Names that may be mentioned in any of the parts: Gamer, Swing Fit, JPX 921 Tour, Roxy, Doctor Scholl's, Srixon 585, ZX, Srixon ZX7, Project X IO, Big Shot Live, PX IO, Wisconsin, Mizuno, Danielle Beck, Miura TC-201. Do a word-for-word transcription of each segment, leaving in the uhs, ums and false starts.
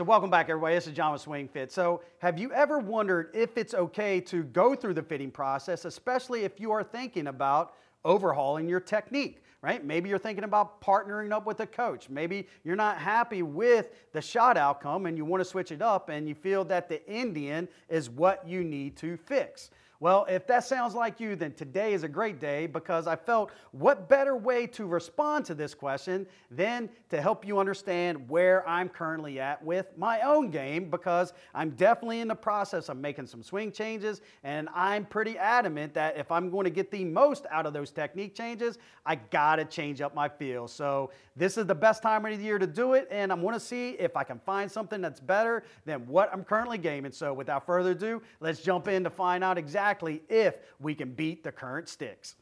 So welcome back, everybody. This is John with Swing Fit. So have you ever wondered if it's okay to go through the fitting process, especially if you are thinking about overhauling your technique, right? Maybe you're thinking about partnering up with a coach. Maybe you're not happy with the shot outcome and you want to switch it up and you feel that the Indian is what you need to fix. Well, if that sounds like you, then today is a great day because I felt what better way to respond to this question than to help you understand where I'm currently at with my own game, because I'm definitely in the process of making some swing changes, and I'm pretty adamant that if I'm going to get the most out of those technique changes, I gotta change up my feel. So this is the best time of the year to do it, and I'm gonna see if I can find something that's better than what I'm currently gaming. So without further ado, let's jump in to find out exactly if we can beat the current sticks.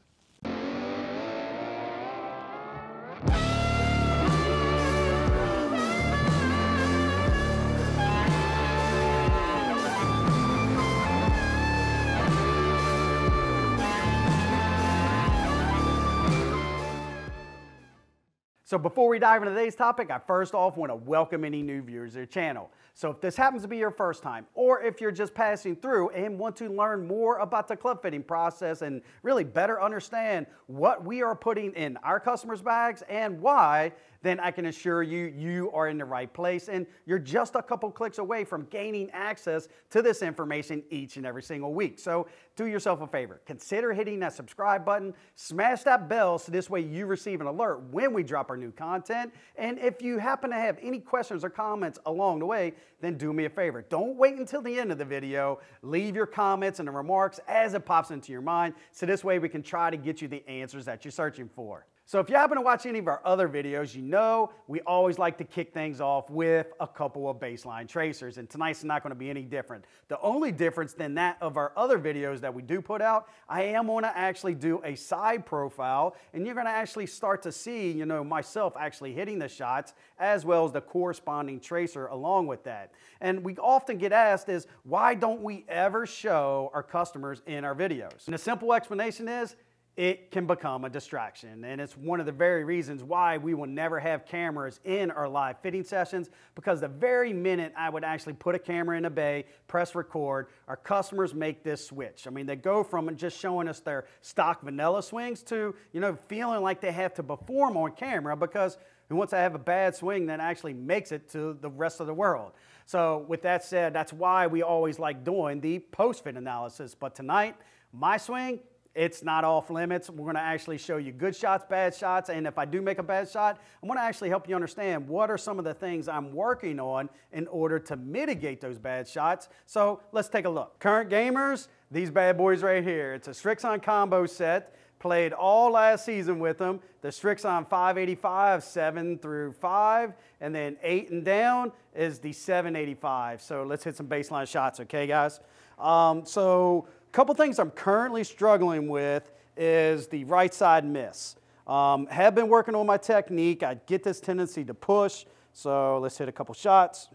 So before we dive into today's topic, I first off want to welcome any new viewers to the channel. So if this happens to be your first time, or if you're just passing through and want to learn more about the club fitting process and really better understand what we are putting in our customers' bags and why, then I can assure you, you are in the right place and you're just a couple clicks away from gaining access to this information each and every single week. So do yourself a favor, consider hitting that subscribe button, smash that bell so this way you receive an alert when we drop our new content. And if you happen to have any questions or comments along the way, then do me a favor. Don't wait until the end of the video. Leave your comments and the remarks as it pops into your mind, so this way we can try to get you the answers that you're searching for. So if you happen to watch any of our other videos, you know we always like to kick things off with a couple of baseline tracers, and tonight's not going to be any different. The only difference than that of our other videos that we do put out, I am going to actually do a side profile, and you're going to actually start to see, you know, myself actually hitting the shots as well as the corresponding tracer along with that. And we often get asked is, why don't we ever show our customers in our videos? And the simple explanation is, it can become a distraction, and it's one of the very reasons why we will never have cameras in our live fitting sessions, because the very minute I would actually put a camera in a bay, press record, our customers make this switch. I mean, they go from just showing us their stock vanilla swings to, you know, feeling like they have to perform on camera, because who wants to have a bad swing that actually makes it to the rest of the world? So with that said, that's why we always like doing the post-fit analysis. But tonight, my swing, it's not off limits. We're going to actually show you good shots, bad shots, and if I do make a bad shot, I'm going to actually help you understand what are some of the things I'm working on in order to mitigate those bad shots. So let's take a look. Current gamers, these bad boys right here. It's a Srixon combo set. Played all last season with them. The Srixon five eighty-five, seven through five, and then eight and down is the seven eighty-five. So let's hit some baseline shots, okay, guys? Um, so... Couple things I'm currently struggling with is the right side miss. Um, have been working on my technique. I get this tendency to push, so let's hit a couple shots.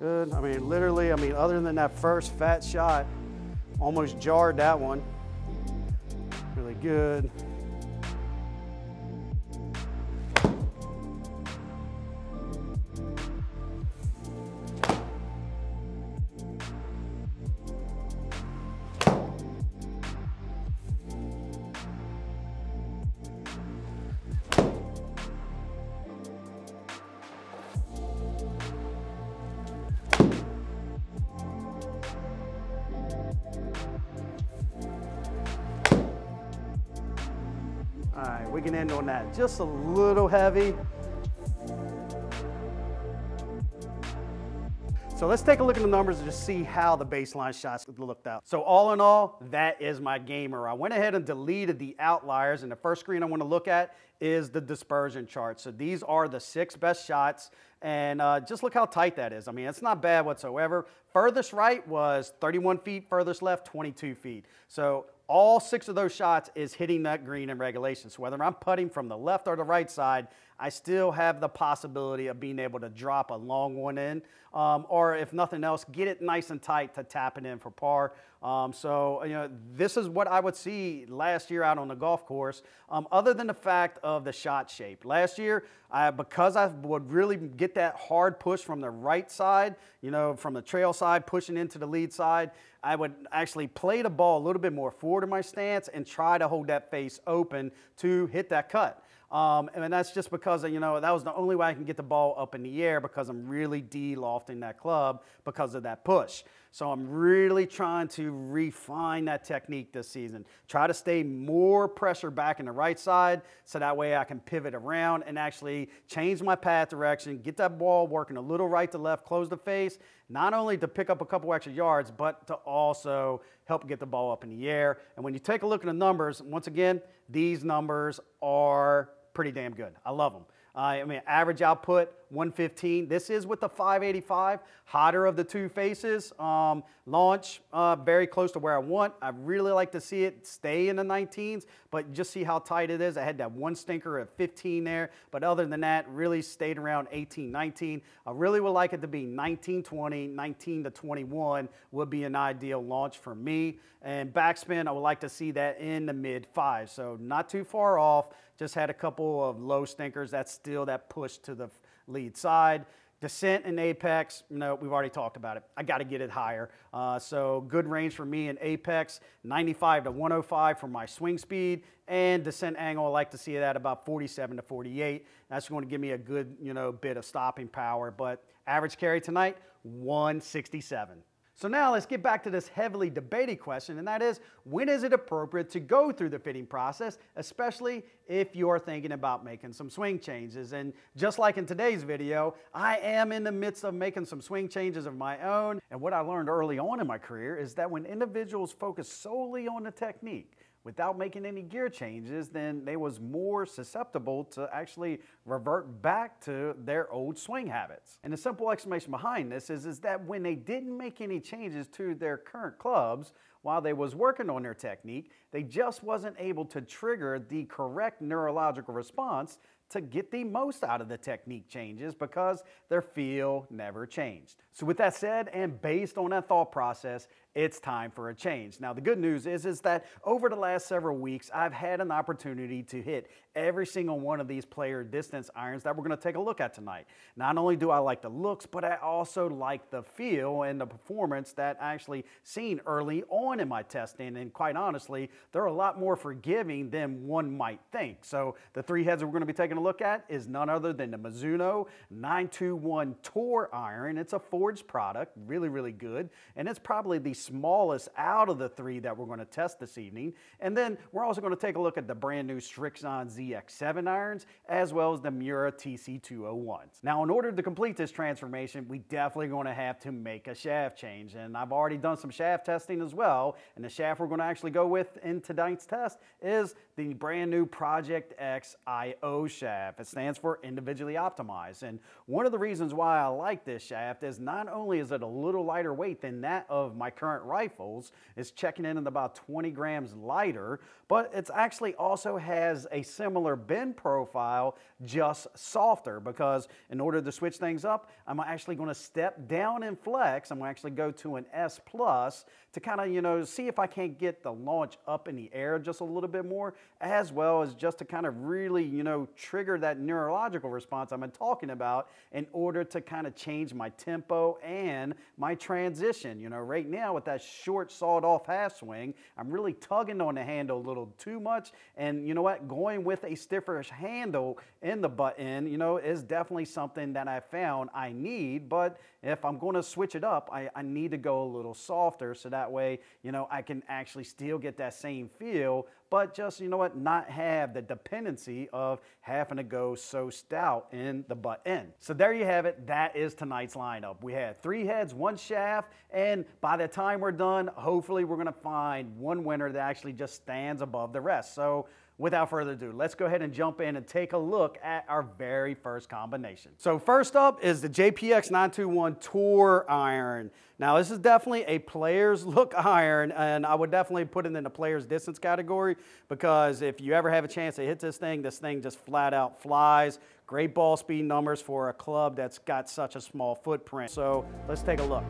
Good. I mean, literally, I mean, other than that first fat shot, almost jarred that one. Really good. All right, we can end on that. Just a little heavy. So let's take a look at the numbers and just see how the baseline shots looked out. So all in all, that is my gamer. I went ahead and deleted the outliers, and the first screen I want to look at is the dispersion chart. So these are the six best shots, and uh, just look how tight that is. I mean, it's not bad whatsoever. Furthest right was thirty-one feet, furthest left twenty-two feet. So all six of those shots is hitting that green in regulation. So whether I'm putting from the left or the right side, I still have the possibility of being able to drop a long one in, um, or if nothing else, get it nice and tight to tap it in for par. Um, so you know, this is what I would see last year out on the golf course, um, other than the fact of the shot shape. Last year, I, because I would really get that hard push from the right side, you know, from the trail side, pushing into the lead side, I would actually play the ball a little bit more forward in my stance and try to hold that face open to hit that cut. Um, and that's just because, you know, that was the only way I can get the ball up in the air, because I'm really de-lofting that club because of that push. So I'm really trying to refine that technique this season. Try to stay more pressure back in the right side, so that way I can pivot around and actually change my path direction, get that ball working a little right to left, close the face, not only to pick up a couple extra yards, but to also help get the ball up in the air. And when you take a look at the numbers, once again, these numbers are pretty damn good. I love them. Uh, I mean, average output, one fifteen. This is with the five eighty-five, hotter of the two faces. Um, launch, uh, very close to where I want. I really like to see it stay in the nineteens, but just see how tight it is. I had that one stinker at fifteen there, but other than that, really stayed around eighteen, nineteen. I really would like it to be nineteen, twenty, nineteen to twenty-one would be an ideal launch for me. And backspin, I would like to see that in the mid five, so not too far off. Just had a couple of low stinkers. That's still that push to the lead side. Descent and apex, you know, we've already talked about it. I got to get it higher. Uh, so good range for me in apex, ninety-five to one oh five for my swing speed, and descent angle, I like to see that about forty-seven to forty-eight. That's going to give me a good, you know, bit of stopping power. But average carry tonight, one sixty-seven. So now let's get back to this heavily debated question, and that is, when is it appropriate to go through the fitting process, especially if you're thinking about making some swing changes? And just like in today's video, I am in the midst of making some swing changes of my own. And what I learned early on in my career is that when individuals focus solely on the technique without making any gear changes, then they was more susceptible to actually revert back to their old swing habits. And the simple explanation behind this is, is that when they didn't make any changes to their current clubs while they was working on their technique, they just wasn't able to trigger the correct neurological response to get the most out of the technique changes, because their feel never changed. So with that said, and based on that thought process, it's time for a change. Now the good news is, is that over the last several weeks, I've had an opportunity to hit every single one of these player distance irons that we're gonna take a look at tonight. Not only do I like the looks, but I also like the feel and the performance that I actually seen early on in my testing. And quite honestly, they're a lot more forgiving than one might think. So the three heads that we're gonna be taking a look at is none other than the Mizuno nine twenty-one Tour Iron. It's a forged product, really, really good. And it's probably the smallest out of the three that we're going to test this evening. And then we're also going to take a look at the brand new Srixon Z X seven irons, as well as the Miura T C two oh ones. Now, in order to complete this transformation, we definitely going to have to make a shaft change. And I've already done some shaft testing as well. And the shaft we're going to actually go with in tonight's test is the brand new Project X I O shaft. It stands for individually optimized. And one of the reasons why I like this shaft is not only is it a little lighter weight than that of my current rifles, is checking in at about twenty grams lighter, but it's actually also has a similar bend profile, just softer, because in order to switch things up, I'm actually going to step down and flex. I'm going to actually go to an S plus to kind of, you know, see if I can't get the launch up in the air just a little bit more, as well as just to kind of really, you know, trigger that neurological response I've been talking about in order to kind of change my tempo and my transition. You know, right now with that short sawed-off half swing, I'm really tugging on the handle a little too much, and you know what, going with a stiffer handle in the butt end, you know, is definitely something that I found I need, but if I'm going to switch it up, I, I need to go a little softer, so that way, you know, I can actually still get that same feel, but just, you know what, not have the dependency of having to go so stout in the butt end. So there you have it. That is tonight's lineup. We had three heads, one shaft, and by the time we're done, hopefully we're going to find one winner that actually just stands above the rest. So without further ado, let's go ahead and jump in and take a look at our very first combination. So first up is the J P X nine twenty-one Tour Iron. Now this is definitely a player's look iron, and I would definitely put it in the player's distance category, because if you ever have a chance to hit this thing, this thing just flat out flies. Great ball speed numbers for a club that's got such a small footprint. So let's take a look.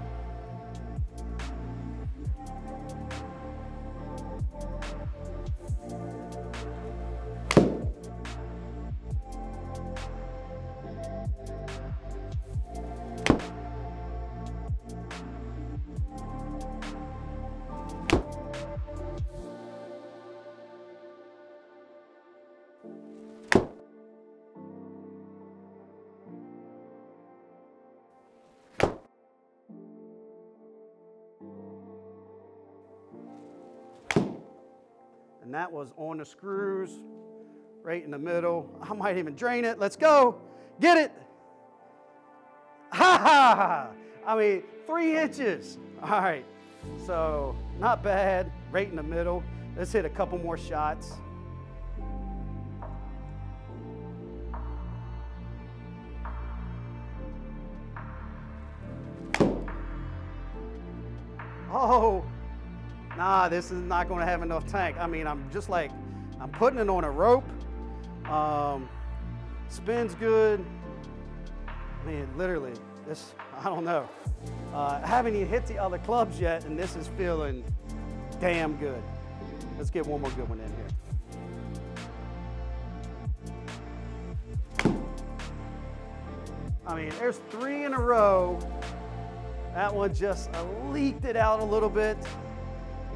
And that was on the screws, right in the middle. I might even drain it. Let's go. Get it. Ha ha. I mean, three inches. All right. So not bad. Right in the middle. Let's hit a couple more shots. Oh. Nah, this is not going to have enough tank. I mean, I'm just like, I'm putting it on a rope. Um, spins good. I mean, literally, this, I don't know. Uh, I haven't even hit the other clubs yet, and this is feeling damn good. Let's get one more good one in here. I mean, there's three in a row. That one just leaked it out a little bit.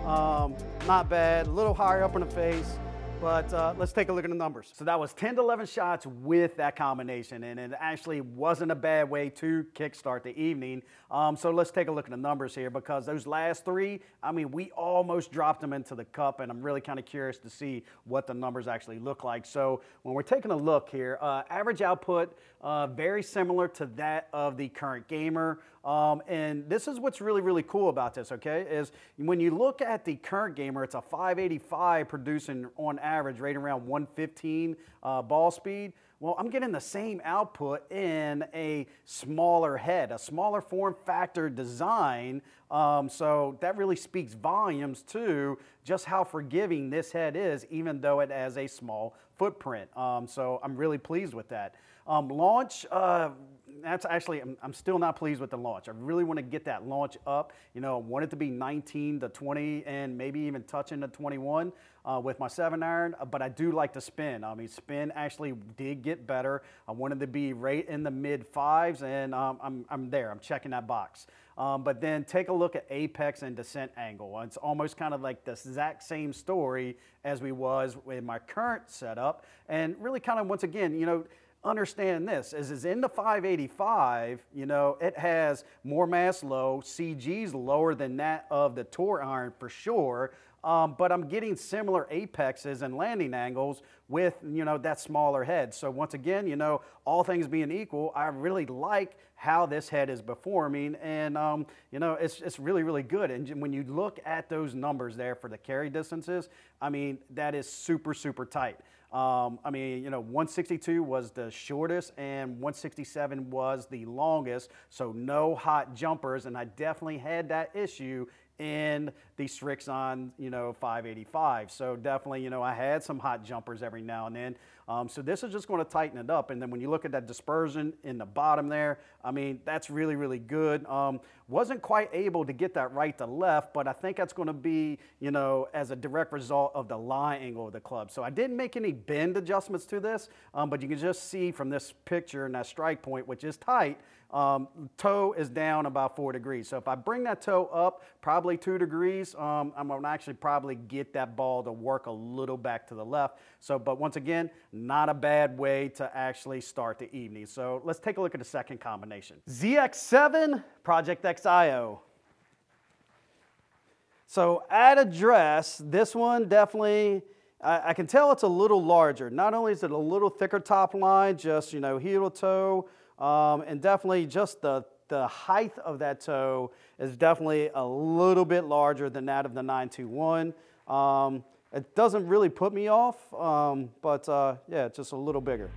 Um, not bad, a little higher up in the face, but uh, let's take a look at the numbers. So that was ten to eleven shots with that combination, and it actually wasn't a bad way to kickstart the evening. Um, so let's take a look at the numbers here, because those last three, I mean, we almost dropped them into the cup, and I'm really kind of curious to see what the numbers actually look like. So when we're taking a look here, uh, average output, uh, very similar to that of the current gamer. Um, and this is what's really, really cool about this, okay, is when you look at the current gamer, it's a five eighty-five producing on average right around one fifteen uh, ball speed. Well, I'm getting the same output in a smaller head, a smaller form factor design. Um, so that really speaks volumes to just how forgiving this head is, even though it has a small footprint. Um, so I'm really pleased with that. Um, launch, uh, that's actually, I'm, I'm still not pleased with the launch. I really want to get that launch up. You know, I want it to be nineteen to twenty and maybe even touching the twenty-one uh, with my seven iron, but I do like the spin. I mean, spin actually did get better. I wanted to be right in the mid fives, and um, I'm, I'm there. I'm checking that box. Um, but then take a look at apex and descent angle. It's almost kind of like the exact same story as we was in my current setup. And really kind of, once again, you know, understand this, is it's in the five eighty-five, you know, it has more mass low, C G's lower than that of the Tour Iron for sure, um, but I'm getting similar apexes and landing angles with, you know, that smaller head. So once again, you know, all things being equal, I really like how this head is performing, and um, you know, it's, it's really, really good. And when you look at those numbers there for the carry distances, I mean, that is super, super tight. Um, I mean, you know, one sixty-two was the shortest and one sixty-seven was the longest, so no hot jumpers, and I definitely had that issue in the Srixon, you know, five eighty-five. So definitely, you know, I had some hot jumpers every now and then. Um, so this is just going to tighten it up. And then when you look at that dispersion in the bottom there, I mean, that's really, really good. Um, Wasn't quite able to get that right to left, but I think that's going to be, you know, as a direct result of the lie angle of the club. So I didn't make any bend adjustments to this, um, but you can just see from this picture and that strike point, which is tight, um, toe is down about four degrees. So if I bring that toe up probably two degrees, um, I'm going to actually probably get that ball to work a little back to the left. So, but once again, not a bad way to actually start the evening. So let's take a look at the second combination. Z X seven, Project X I O. So at address, this one definitely, I, I can tell it's a little larger. Not only is it a little thicker top line, just, you know, heel to toe, um, and definitely just the, the height of that toe is definitely a little bit larger than that of the nine two one. Um, it doesn't really put me off, um, but uh, yeah, it's just a little bigger.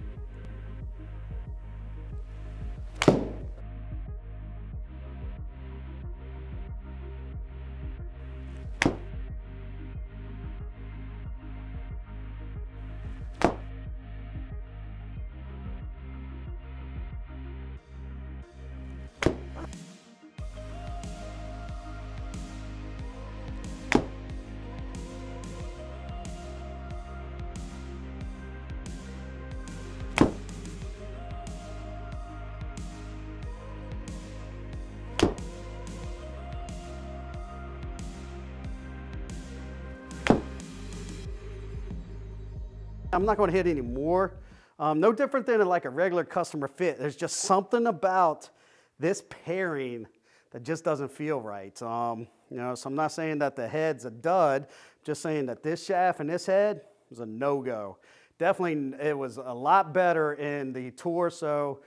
I'm not going to hit any more. Um, no different than like a regular customer fit. There's just something about this pairing that just doesn't feel right. Um, you know, so I'm not saying that the head's a dud, just saying that this shaft and this head was a no-go. Definitely it was a lot better in the Tour, so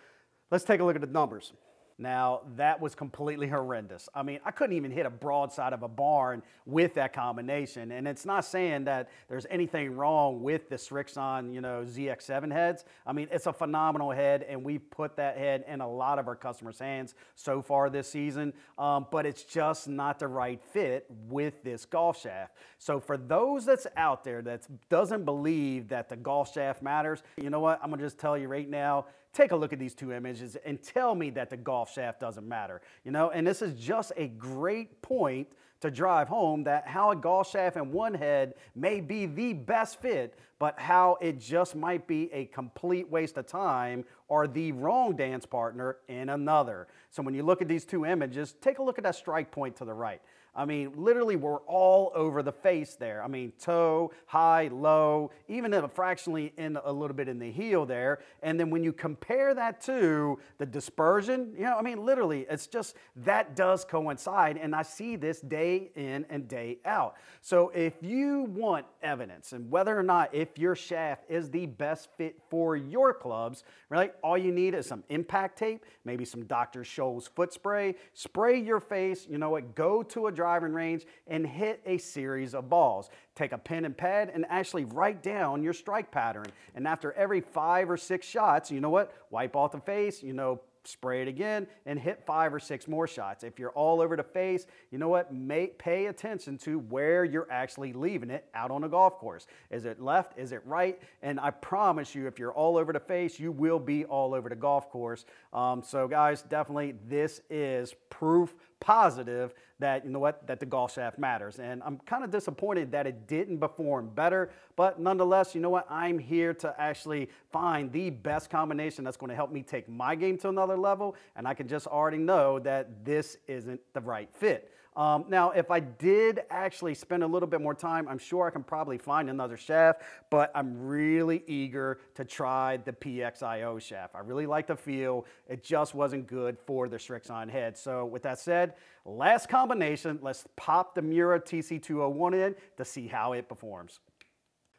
let's take a look at the numbers. Now, that was completely horrendous. I mean, I couldn't even hit a broadside of a barn with that combination. And it's not saying that there's anything wrong with the Srixon, you know, Z X seven heads. I mean, it's a phenomenal head, and we've put that head in a lot of our customers' hands so far this season. Um, but it's just not the right fit with this golf shaft. So for those that's out there that doesn't believe that the golf shaft matters, you know what? I'm gonna just tell you right now, take a look at these two images and tell me that the golf shaft doesn't matter, you know? And this is just a great point to drive home that how a golf shaft and one head may be the best fit, but how it just might be a complete waste of time or the wrong dance partner in another. So when you look at these two images, take a look at that strike point to the right. I mean, literally we're all over the face there. I mean, toe, high, low, even in a fractionally in a little bit in the heel there. And then when you compare that to the dispersion, you know, I mean, literally it's just, that does coincide. And I see this day in and day out. So if you want evidence and whether or not if your shaft is the best fit for your clubs, right? All you need is some impact tape, maybe some Doctor Scholl's foot spray, spray your face, you know what, go to a driving range and hit a series of balls. Take a pen and pad and actually write down your strike pattern. And after every five or six shots, you know what, wipe off the face, you know, spray it again and hit five or six more shots. If you're all over the face, you know what, make, pay attention to where you're actually leaving it out on a golf course. Is it left? Is it right? And I promise you, if you're all over the face, you will be all over the golf course. Um, so guys, definitely this is proof positive that, you know what, that the golf shaft matters. And I'm kind of disappointed that it didn't perform better, but nonetheless, you know what, I'm here to actually find the best combination that's going to help me take my game to another level, and I can just already know that this isn't the right fit. Um, now, if I did actually spend a little bit more time, I'm sure I can probably find another shaft, but I'm really eager to try the P X I O shaft. I really like the feel. It just wasn't good for the Srixon head. So with that said, last combination, let's pop the Miura T C two oh one in to see how it performs.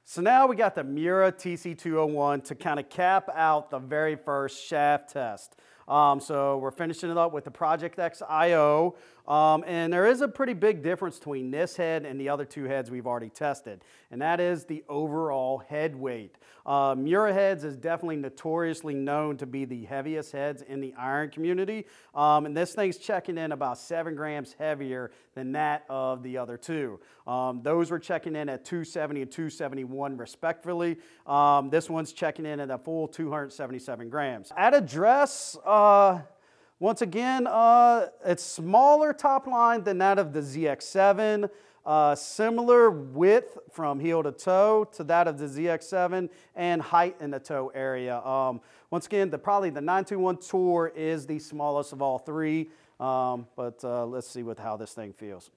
So now we got the Miura T C two oh one to kind of cap out the very first shaft test. Um, so we're finishing it up with the Project X I O, um, and there is a pretty big difference between this head and the other two heads we've already tested, and that is the overall head weight. Uh, Miura heads is definitely notoriously known to be the heaviest heads in the iron community, um, and this thing's checking in about seven grams heavier than that of the other two. Um, those were checking in at two seventy and two seventy-one respectively. Um, this one's checking in at a full two hundred seventy-seven grams. At address, um, Uh, Once again, uh, it's smaller top line than that of the Z X seven, uh, similar width from heel to toe to that of the Z X seven, and height in the toe area. Um, once again, the, probably the nine twenty-one Tour is the smallest of all three, um, but uh, let's see with how this thing feels.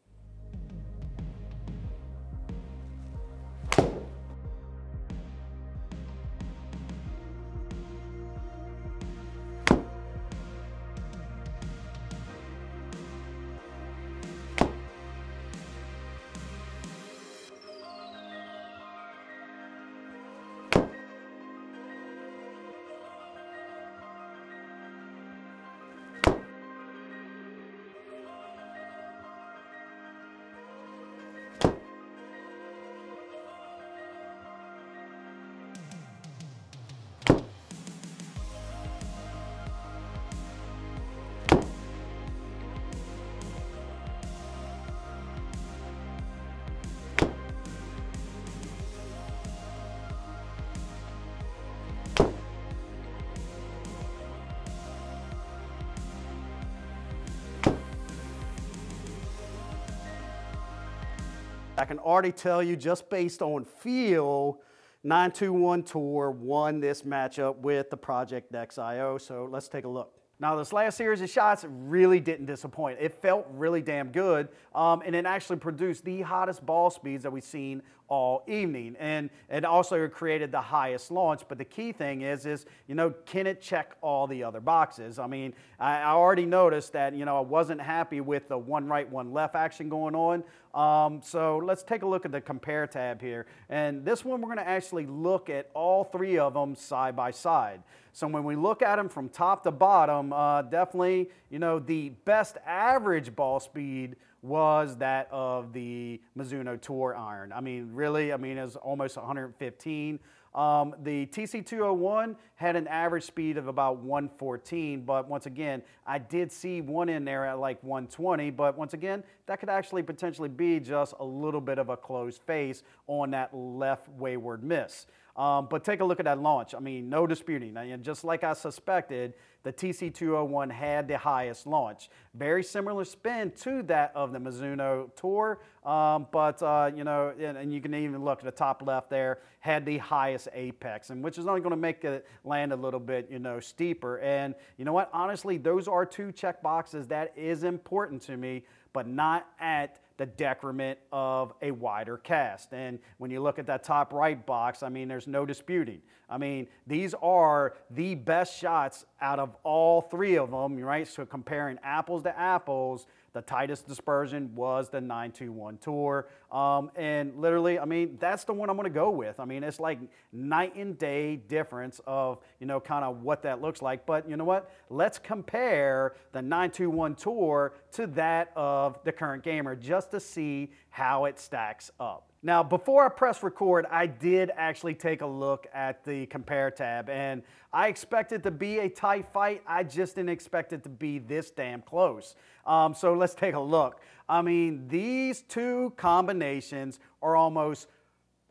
I can already tell you, just based on feel, nine twenty-one Tour won this matchup with the Project X I O, so let's take a look. Now, this last series of shots really didn't disappoint. It felt really damn good, um, and it actually produced the hottest ball speeds that we've seen all evening, and it also created the highest launch. But the key thing is, is you know, can it check all the other boxes? I mean, I, I already noticed that, you know, I wasn't happy with the one right, one left action going on. Um, so let's take a look at the compare tab here, and this one we're going to actually look at all three of them side by side. So when we look at them from top to bottom, uh, definitely, you know, the best average ball speed was that of the Mizuno Tour Iron. I mean, really, I mean, it was almost one hundred fifteen. Um, the T C two oh one had an average speed of about one fourteen, but once again, I did see one in there at like one twenty, but once again, that could actually potentially be just a little bit of a closed face on that left wayward miss. Um, but take a look at that launch. I mean, no disputing. I mean, just like I suspected, the T C two oh one had the highest launch. Very similar spin to that of the Mizuno Tour, um, but, uh, you know, and, and you can even look at the top left there, had the highest apex, and which is only going to make it land a little bit, you know, steeper. And you know what? Honestly, those are two check boxes that is important to me, but not at the decrement of a wider cast. And when you look at that top right box, I mean, there's no disputing. I mean, these are the best shots out of all three of them, right? So comparing apples to apples, the tightest dispersion was the nine twenty-one Tour. Um, and literally, I mean, that's the one I'm gonna go with. I mean, it's like night and day difference of, you know, kind of what that looks like. But you know what? Let's compare the nine twenty-one Tour to that of the current gamer just to see how it stacks up. Now, before I press record, I did actually take a look at the compare tab, and I expected it to be a tight fight. I just didn't expect it to be this damn close. Um, so let's take a look. I mean, these two combinations are almost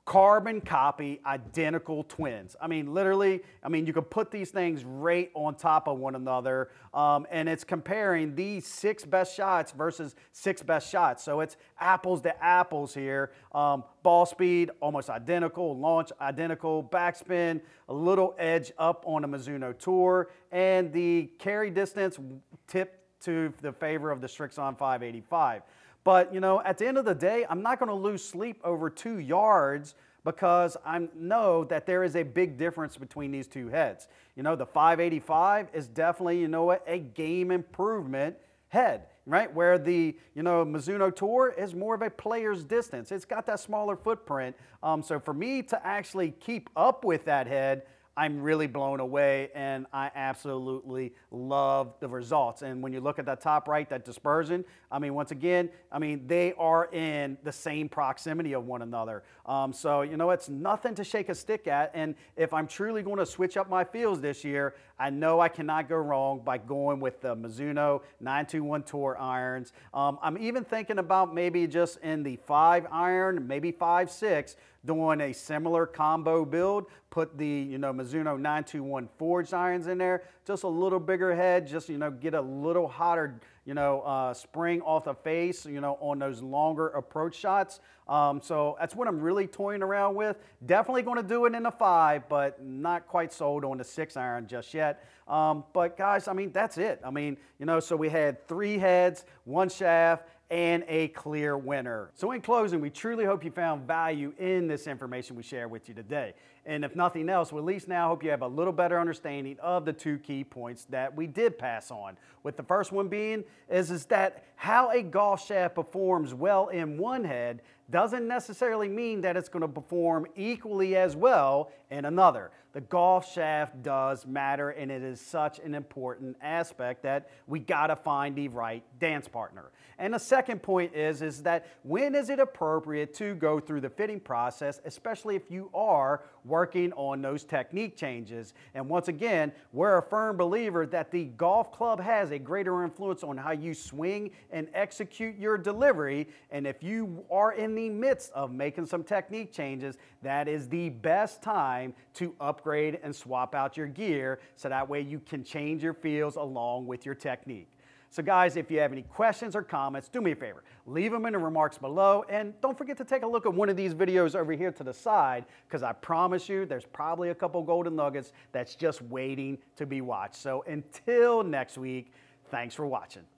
carbon copy, identical twins. I mean, literally, I mean, you could put these things right on top of one another, um, and it's comparing these six best shots versus six best shots. So it's apples to apples here. Um, ball speed, almost identical. Launch, identical. Backspin, a little edge up on a Mizuno Tour. And the carry distance tipped to the favor of the Srixon five eighty-five. But, you know, at the end of the day, I'm not going to lose sleep over two yards because I know that there is a big difference between these two heads. You know, the five eighty-five is definitely, you know what, a game improvement head, right? Where the, you know, Mizuno Tour is more of a player's distance. It's got that smaller footprint. Um, so for me to actually keep up with that head, I'm really blown away, and I absolutely love the results. And when you look at that top right, that dispersion, I mean, once again, I mean, they are in the same proximity of one another. Um, so, you know, it's nothing to shake a stick at. And if I'm truly going to switch up my feels this year, I know I cannot go wrong by going with the Mizuno nine twenty-one Tour Irons. Um, I'm even thinking about maybe just in the five iron, maybe five, six, doing a similar combo build, put the, you know, Mizuno nine twenty-one forged irons in there, just a little bigger head, just, you know, get a little hotter, you know, uh, spring off the face, you know, on those longer approach shots. Um, so that's what I'm really toying around with. Definitely going to do it in the five, but not quite sold on the six iron just yet. Um, but guys, I mean, that's it. I mean, you know, so we had three heads, one shaft, and a clear winner. So in closing, we truly hope you found value in this information we shared with you today. And if nothing else, we at least now hope you have a little better understanding of the two key points that we did pass on. With the first one being is, is that how a golf shaft performs well in one head doesn't necessarily mean that it's going to perform equally as well in another. The golf shaft does matter, and it is such an important aspect that we got to find the right dance partner. And the second point is, is that when is it appropriate to go through the fitting process, especially if you are working on those technique changes. And once again, we're a firm believer that the golf club has a greater influence on how you swing and execute your delivery. And if you are in the midst of making some technique changes, that is the best time to upgrade and swap out your gear, so that way you can change your feels along with your technique. So guys, if you have any questions or comments, do me a favor, leave them in the remarks below, and don't forget to take a look at one of these videos over here to the side, because I promise you there's probably a couple golden nuggets that's just waiting to be watched. So until next week, thanks for watching.